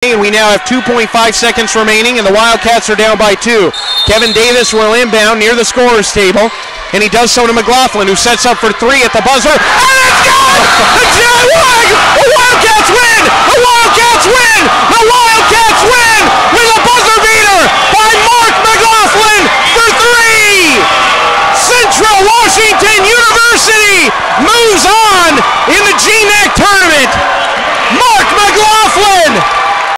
And we now have 2.5 seconds remaining, and the Wildcats are down by 2. Kevin Davis will inbound near the scorer's table, and he does so to McLaughlin, who sets up for 3 at the buzzer. And it's good! The Wildcats win! The Wildcats win! The Wildcats win! With a buzzer beater by Mark McLaughlin for 3! Central Washington